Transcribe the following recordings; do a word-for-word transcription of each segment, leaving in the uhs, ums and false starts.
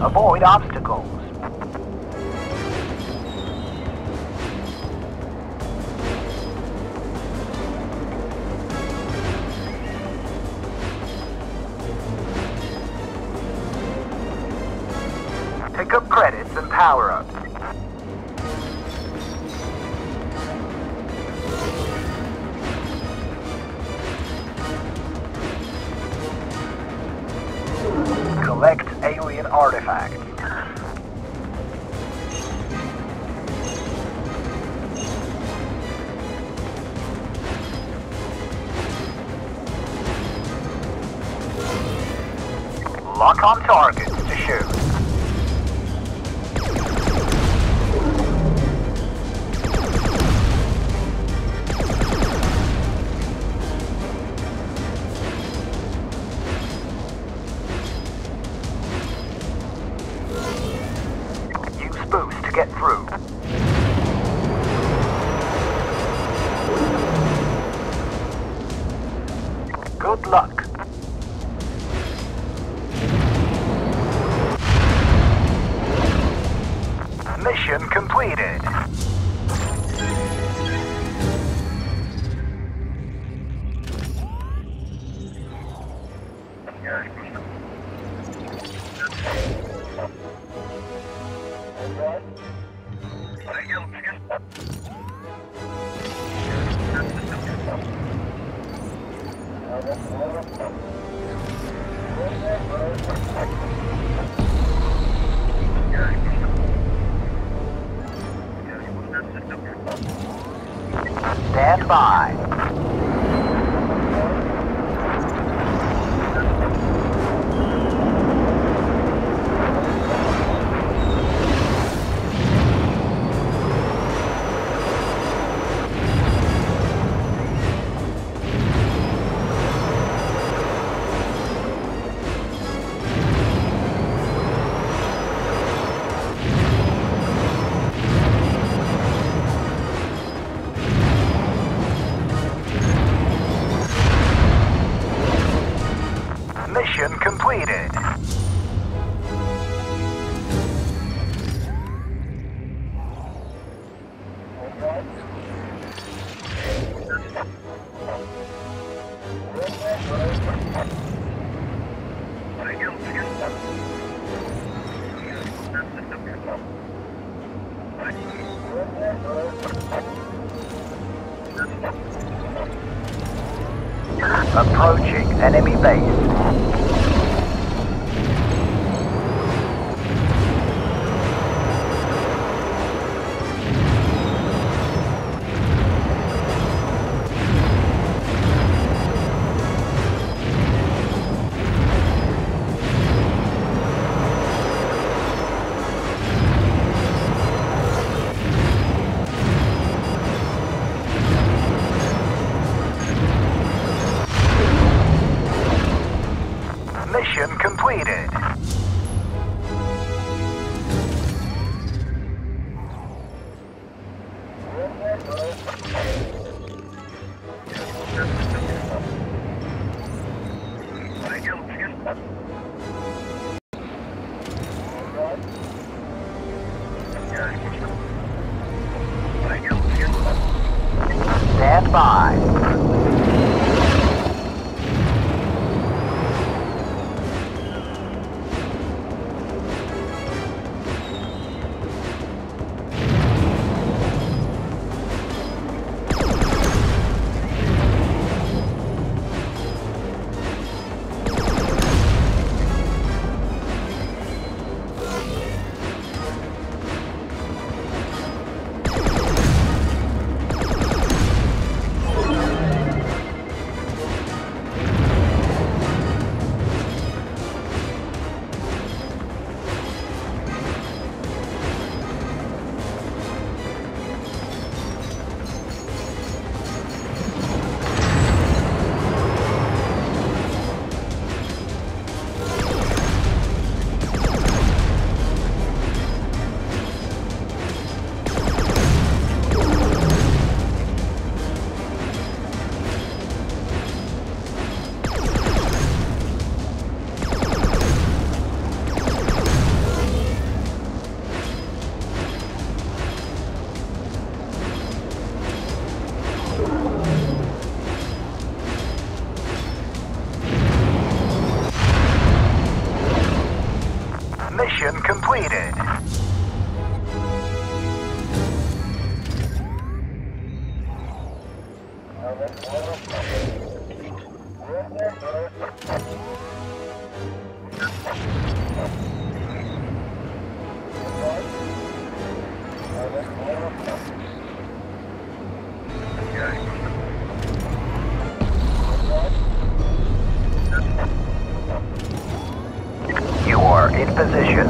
Avoid obstacles. Pick up credits and power up. Collect alien artifact. Lock on targets to shoot. Boost to get through. Good luck. Mission completed. Stand by. Mission completed. Approaching enemy base. Mission completed. Stand by. Mission completed. In position.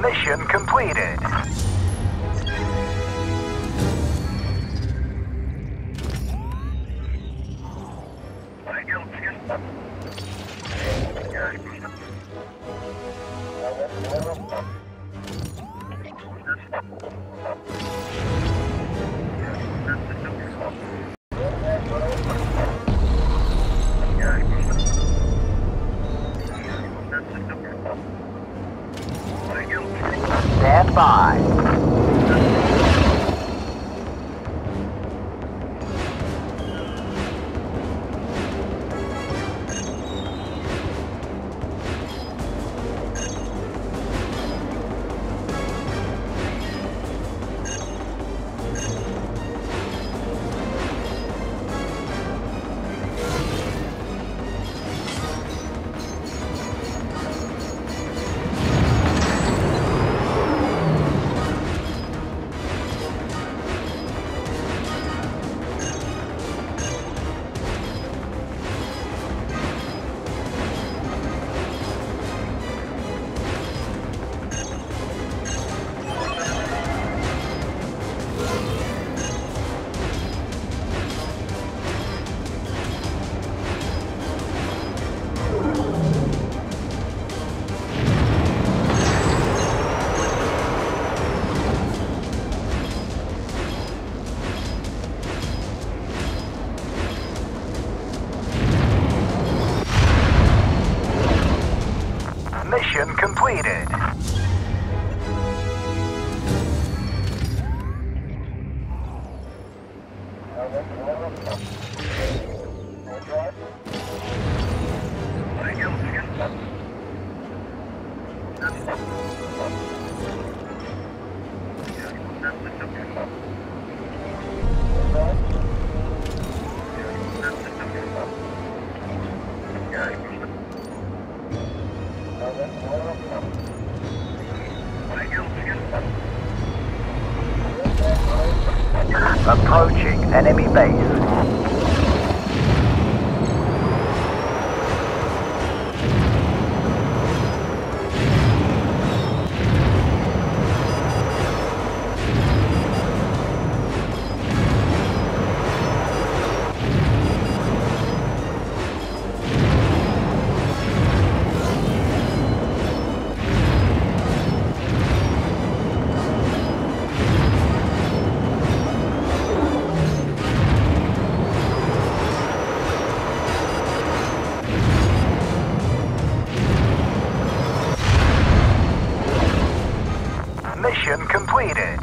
Mission completed. Stand by. Mission completed. Approaching enemy base. Mission completed.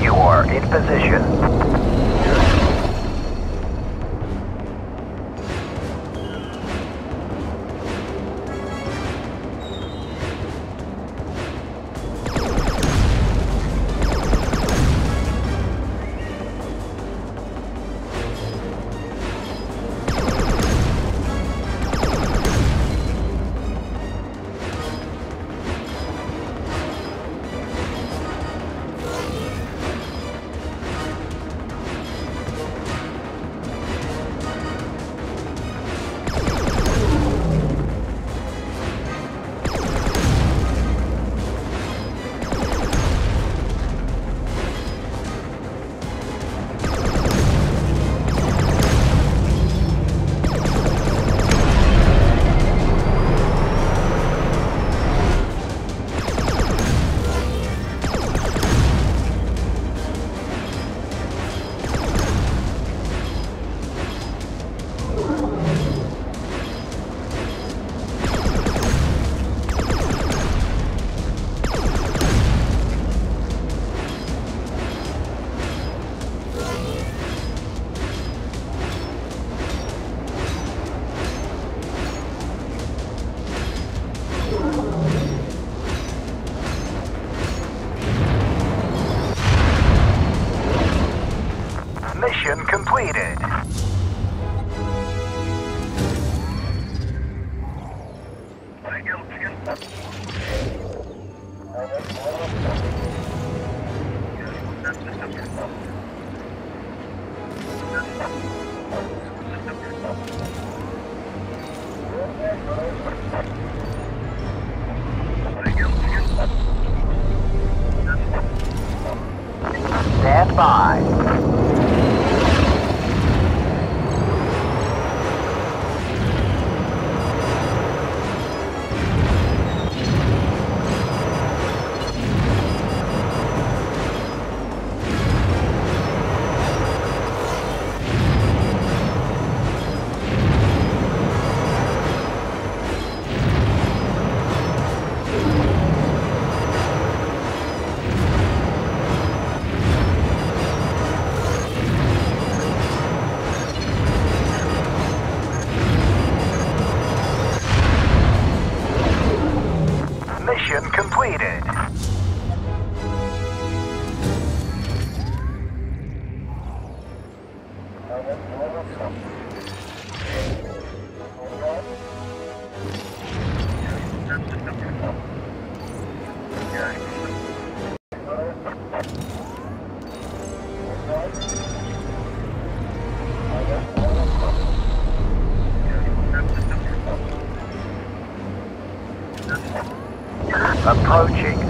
You are in position.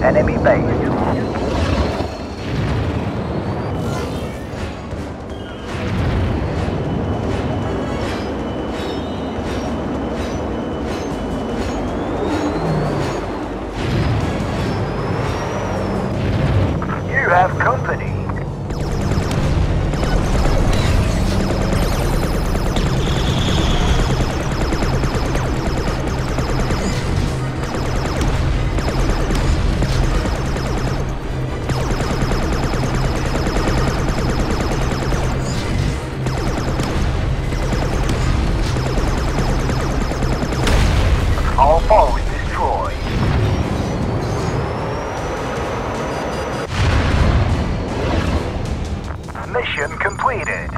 enemy base. Mission completed.